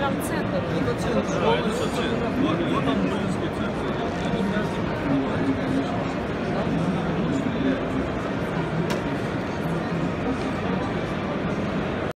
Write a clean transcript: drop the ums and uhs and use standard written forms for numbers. прям центр.